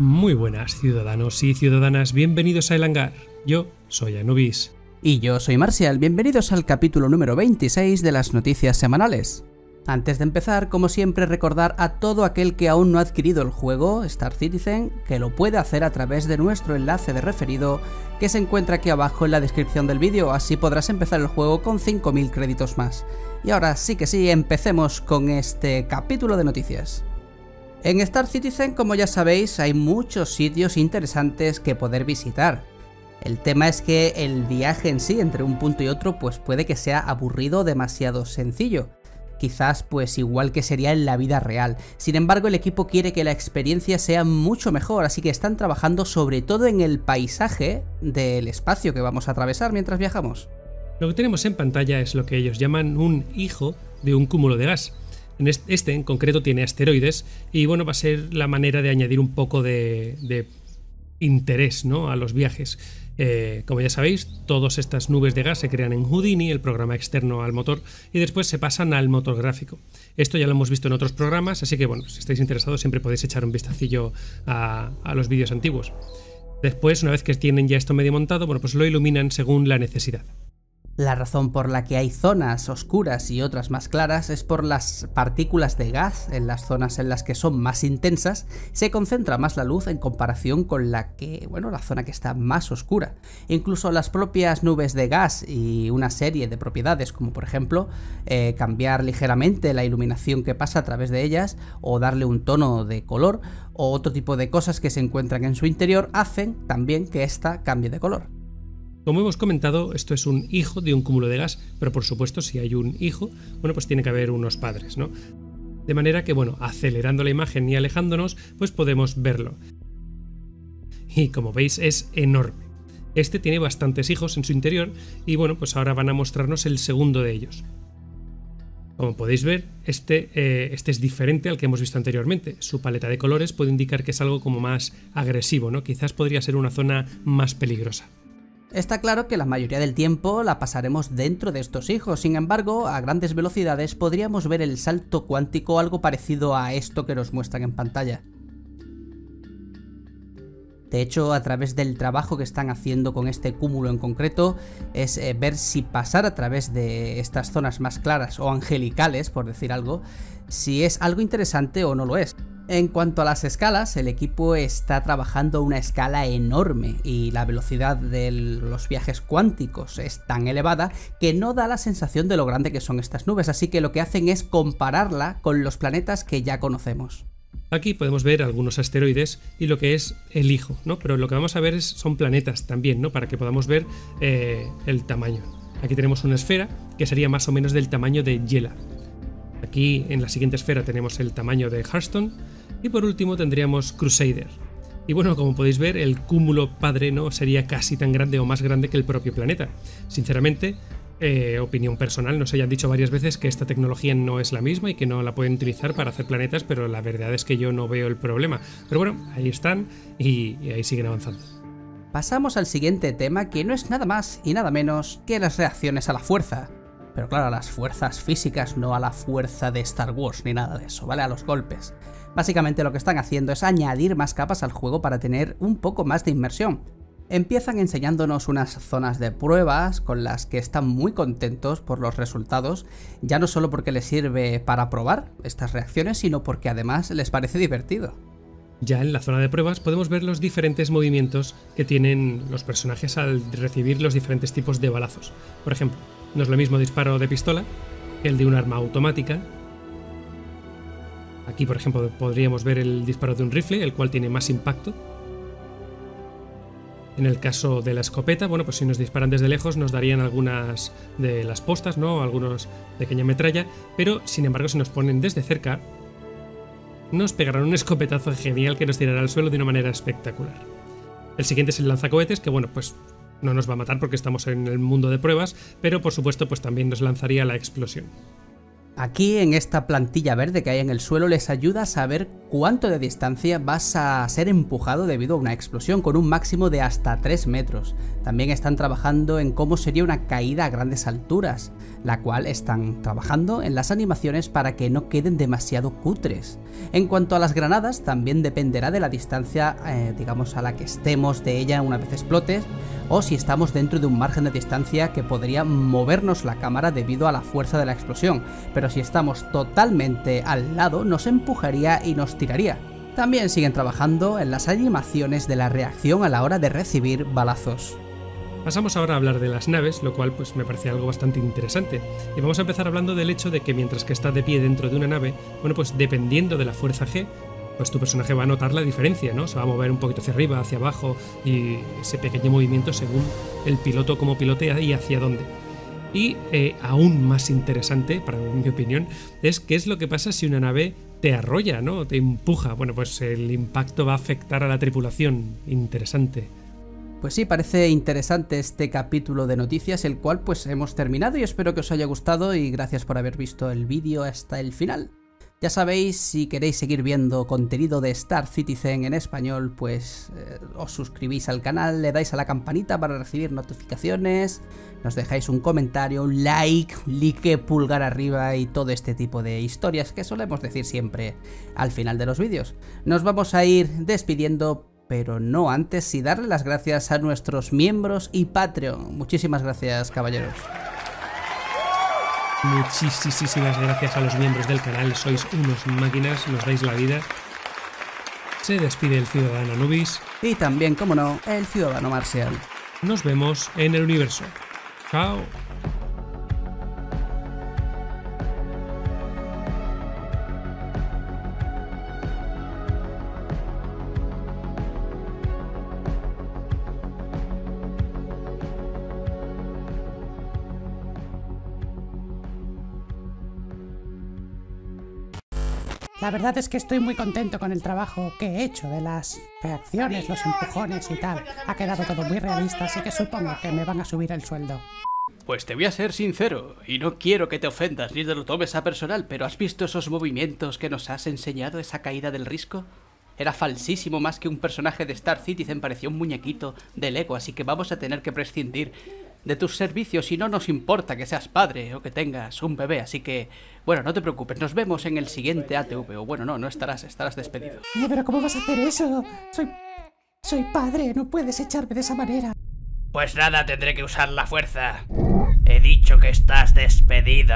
Muy buenas ciudadanos y ciudadanas, bienvenidos a El Hangar. Yo soy Anubis. Y yo soy Marcial, bienvenidos al capítulo número 26 de las noticias semanales. Antes de empezar, como siempre, recordar a todo aquel que aún no ha adquirido el juego, Star Citizen, que lo puede hacer a través de nuestro enlace de referido, que se encuentra aquí abajo en la descripción del vídeo, así podrás empezar el juego con 5000 créditos más. Y ahora sí que sí, empecemos con este capítulo de noticias. En Star Citizen, como ya sabéis, hay muchos sitios interesantes que poder visitar. El tema es que el viaje en sí, entre un punto y otro, pues puede que sea aburrido o demasiado sencillo. Quizás pues igual que sería en la vida real. Sin embargo, el equipo quiere que la experiencia sea mucho mejor, así que están trabajando sobre todo en el paisaje del espacio que vamos a atravesar mientras viajamos. Lo que tenemos en pantalla es lo que ellos llaman un hijo de un cúmulo de gas. Este en concreto tiene asteroides y bueno, va a ser la manera de añadir un poco de interés, ¿no?, a los viajes. Como ya sabéis, todas estas nubes de gas se crean en Houdini, el programa externo al motor, y después se pasan al motor gráfico. Esto ya lo hemos visto en otros programas, así que bueno, si estáis interesados siempre podéis echar un vistacillo a los vídeos antiguos. Después, una vez que tienen ya esto medio montado, bueno, pues lo iluminan según la necesidad. La razón por la que hay zonas oscuras y otras más claras es por las partículas de gas. En las zonas en las que son más intensas se concentra más la luz en comparación con la zona que está más oscura. Incluso las propias nubes de gas y una serie de propiedades, como por ejemplo cambiar ligeramente la iluminación que pasa a través de ellas, o darle un tono de color, o otro tipo de cosas que se encuentran en su interior, hacen también que ésta cambie de color. Como hemos comentado, esto es un hijo de un cúmulo de gas, pero por supuesto si hay un hijo, bueno, pues tiene que haber unos padres, ¿no? De manera que, bueno, acelerando la imagen y alejándonos, pues podemos verlo. Y como veis, es enorme. Este tiene bastantes hijos en su interior y, bueno, pues ahora van a mostrarnos el segundo de ellos. Como podéis ver, este es diferente al que hemos visto anteriormente. Su paleta de colores puede indicar que es algo como más agresivo, ¿no? Quizás podría ser una zona más peligrosa. Está claro que la mayoría del tiempo la pasaremos dentro de estos hijos, sin embargo, a grandes velocidades podríamos ver el salto cuántico, algo parecido a esto que nos muestran en pantalla. De hecho, a través del trabajo que están haciendo con este cúmulo en concreto, es ver si pasar a través de estas zonas más claras o angelicales, por decir algo, si es algo interesante o no lo es. En cuanto a las escalas, el equipo está trabajando a una escala enorme y la velocidad de los viajes cuánticos es tan elevada que no da la sensación de lo grande que son estas nubes, así que lo que hacen es compararla con los planetas que ya conocemos. Aquí podemos ver algunos asteroides y lo que es el hijo, ¿no? Pero lo que vamos a ver son planetas también, ¿no?, para que podamos ver el tamaño. Aquí tenemos una esfera que sería más o menos del tamaño de Yela. Aquí en la siguiente esfera tenemos el tamaño de Hurston y por último tendríamos Crusader. Y bueno, como podéis ver, el cúmulo padre, ¿no?, sería casi tan grande o más grande que el propio planeta. Sinceramente, opinión personal, nos hayan dicho varias veces que esta tecnología no es la misma y que no la pueden utilizar para hacer planetas, pero la verdad es que yo no veo el problema. Pero bueno, ahí están y ahí siguen avanzando. Pasamos al siguiente tema, que no es nada más y nada menos que las reacciones a la fuerza. Pero claro, a las fuerzas físicas, no a la fuerza de Star Wars ni nada de eso, ¿vale? A los golpes. Básicamente lo que están haciendo es añadir más capas al juego para tener un poco más de inmersión. Empiezan enseñándonos unas zonas de pruebas con las que están muy contentos por los resultados, ya no solo porque les sirve para probar estas reacciones, sino porque además les parece divertido. Ya en la zona de pruebas podemos ver los diferentes movimientos que tienen los personajes al recibir los diferentes tipos de balazos. Por ejemplo, no es lo mismo disparo de pistola que el de un arma automática. Aquí, por ejemplo, podríamos ver el disparo de un rifle, el cual tiene más impacto. En el caso de la escopeta, bueno, pues si nos disparan desde lejos nos darían algunas de las postas, ¿no?, algunos pequeña metralla, pero sin embargo si nos ponen desde cerca nos pegarán un escopetazo genial que nos tirará al suelo de una manera espectacular. El siguiente es el lanzacohetes, que bueno, pues no nos va a matar porque estamos en el mundo de pruebas, pero por supuesto pues también nos lanzaría la explosión. Aquí en esta plantilla verde que hay en el suelo les ayuda a saber cuánto de distancia vas a ser empujado debido a una explosión, con un máximo de hasta 3 metros. También están trabajando en cómo sería una caída a grandes alturas, la cual están trabajando en las animaciones para que no queden demasiado cutres. En cuanto a las granadas, también dependerá de la distancia, digamos, a la que estemos de ella una vez explotes, o si estamos dentro de un margen de distancia que podría movernos la cámara debido a la fuerza de la explosión, pero si estamos totalmente al lado nos empujaría y nos tiraría. También siguen trabajando en las animaciones de la reacción a la hora de recibir balazos. Pasamos ahora a hablar de las naves, lo cual pues me parece algo bastante interesante, y vamos a empezar hablando del hecho de que mientras que estás de pie dentro de una nave, bueno, pues dependiendo de la fuerza G, pues tu personaje va a notar la diferencia, ¿no? Se va a mover un poquito hacia arriba, hacia abajo, y ese pequeño movimiento según el piloto cómo pilotea y hacia dónde. Y aún más interesante, para mi opinión, es qué es lo que pasa si una nave te arrolla, ¿no? Te empuja. Bueno, pues el impacto va a afectar a la tripulación. Interesante. Pues sí, parece interesante este capítulo de noticias, el cual pues hemos terminado, y espero que os haya gustado y gracias por haber visto el vídeo hasta el final. Ya sabéis, si queréis seguir viendo contenido de Star Citizen en español, pues os suscribís al canal, le dais a la campanita para recibir notificaciones, nos dejáis un comentario, un like, pulgar arriba y todo este tipo de historias que solemos decir siempre al final de los vídeos. Nos vamos a ir despidiendo, pero no antes sin darle las gracias a nuestros miembros y Patreon. Muchísimas gracias, caballeros. Muchísimas gracias a los miembros del canal, sois unos máquinas, nos dais la vida. Se despide el ciudadano Anubis. Y también, como no, el ciudadano Marcial. Nos vemos en el universo. Chao. La verdad es que estoy muy contento con el trabajo que he hecho de las reacciones, los empujones y tal. Ha quedado todo muy realista, así que supongo que me van a subir el sueldo. Pues te voy a ser sincero, y no quiero que te ofendas ni te lo tomes a personal, pero ¿has visto esos movimientos que nos has enseñado, esa caída del risco? Era falsísimo, más que un personaje de Star Citizen parecía un muñequito de Lego, así que vamos a tener que prescindir de tus servicios, y no nos importa que seas padre o que tengas un bebé, así que, bueno, no te preocupes, nos vemos en el siguiente ATV, o bueno, no estarás despedido. Pero ¿cómo vas a hacer eso? Soy padre, no puedes echarme de esa manera. Pues nada, tendré que usar la fuerza. He dicho que estás despedido.